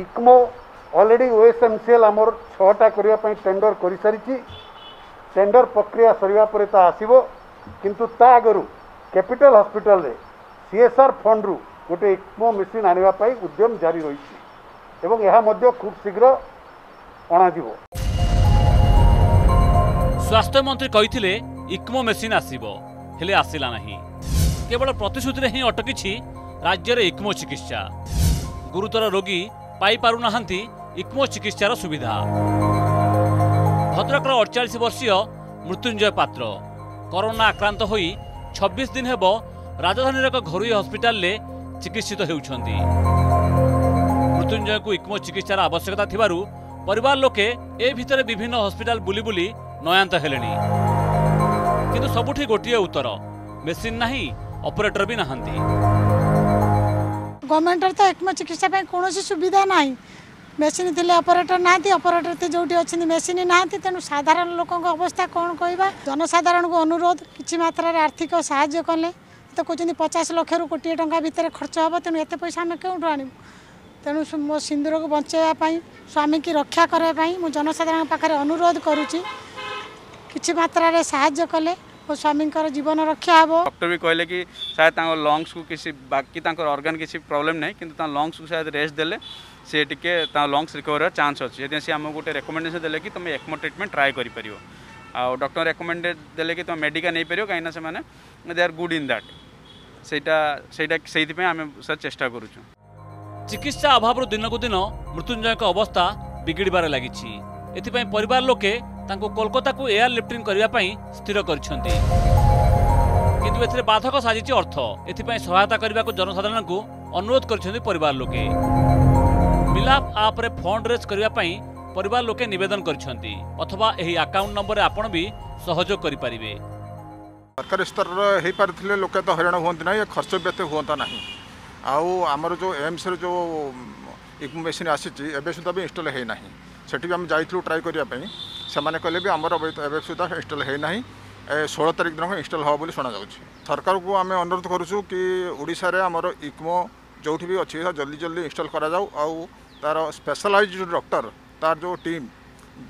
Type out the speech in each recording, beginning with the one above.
ECMO already ओएसएमसीएल आमर 6टा करने tender कर सारी टेंडर प्रक्रिया सरवा पर आसो किंतु ता आगु कैपिटल हॉस्पिटल सीएसआर फंड रु गोटे इकमो मशीन आने उद्यम जारी रही एवं यह खूब शीघ्र अणाजिव। स्वास्थ्य मंत्री कहिथिले इकमो मशीन आसीबो हेले आसिला नाही। केवल प्रतिश्रुति ही अटकी राज्य में इकमो चिकित्सा गुरुतर रोगी पाई पारुनाहांती इक्मो चिकित्सार सुविधा। भद्रक 48 वर्षीय मृत्युंजय पात्र कोरोना आक्रांत होई 26 दिन हेबो राजधानी एक घरोई हॉस्पिटल ले चिकित्सित हेउछंती। मृत्युंजय को इक्मो चिकित्सार आवश्यकता थिबारु परिवार लोके ए भितरे विभिन्न हॉस्पिटल बुली बुली नयांत हेलेनी, किंतु सबुठी गोटिए उत्तर मेसिन नाही, ऑपरेटर भी नाहांती। गवर्नमेंटर तो एकम चिकित्सा कौन सुविधा ना मेसीन थी ऑपरेटर ना ऑपरेटर थी जो अच्छे मेसीन ना तेणु साधारण लोक अवस्था कौन कह जनसाधारण को अनुरोध किसी मात्रा आर्थिक साहाय्य कले तो कहते 50 लाख रु कोटी टंका भितर खर्च हे तेणु ये पैसा आम कौटू आण तेणु मो सिंदूर को बचाई स्वामी की रक्षा करने मुझे जनसाधारण पाखे अनुरोध करुच्ची कि मात्रा साहाय्य कले और स्वामी जीवन रक्षा हे। डॉक्टर भी कहले कि शायद लंग्स को किसी बाकी ऑर्गन किसी प्रॉब्लम नहीं किंतु लंग्स को शायद रेस्ट देले से टिके लंग्स रिकवर चांस अच्छे जैसे सी आम गोटे रेकमेंडेसन देले कि तुम एक्मो ट्रिटमेंट ट्राए कर पारो आ डॉक्टर रेकमेंडेड देले कि तुम मेडिका नहीं पारो कहीं they are good in that से आम सर चेष्टा करूँ। चिकित्सा अभाव दिन कु दिन मृत्युंजय अवस्था बिगिड़बार लगी परिवार लोके कोलकाता को एयर लिफ्टिंग करने स्थिर कर बाधक साजिश अर्थ ए सहायता करने को जनसाधारण को अनुरोध कर परिवार लोके मिलाप आप फंड रेज करने परिवार लोके निवेदन करवा अकाउंट नंबर आपण भी सहयोग करें। सरकारी स्तर हो पारे लोके तो हराण हमें ना खर्च भी ये हमें ना आमर जो एम्स जो मेसीन आसी सुधा भी इनस्टल होना सेठी आम जाइलु ट्राए करने से कहले भी आमर एवं सुधा इनस्टल होना 16 तारिख दिन इनस्टल हे बोली शुणा। सरकार को आम अनुरोध करुँ कि ओडिशा रे आमर इक्मो जो भी अच्छी जल्दी जल्दी इनस्टल कराऊ तार स्पेशलाइज डॉक्टर तार जो टीम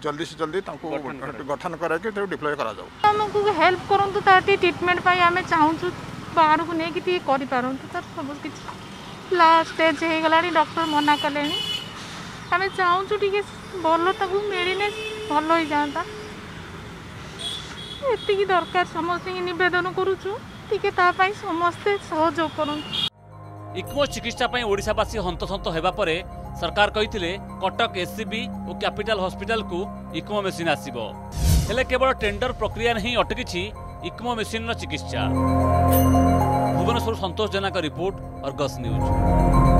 जल्दी से जल्दी गठन करके डिप्लॉय करा हेल्प करूँ तार ट्रीटमेंट आम चाहूँ बाहर को लेकिन कर सब किसी लास्ट स्टेज हो गला डॉक्टर मना कले आम चाहूँ टी भल तक मिलने भल हो जाता एति दरकार समस्त नवेदन करुचु समस्ते सहयोग कर। इक्मो चिकित्सा ओडिशावासी हंतसंत होगापर सरकार कही कटक एससीबी और कैपिटल हॉस्पिटल को इक्मो मेसीन आसो हेले केवल टेंडर प्रक्रिया ही अटकी इक्मो मेसीन चिकित्सा। भुवनेश्वर संतोष जेना का रिपोर्ट, अर्गस न्यूज।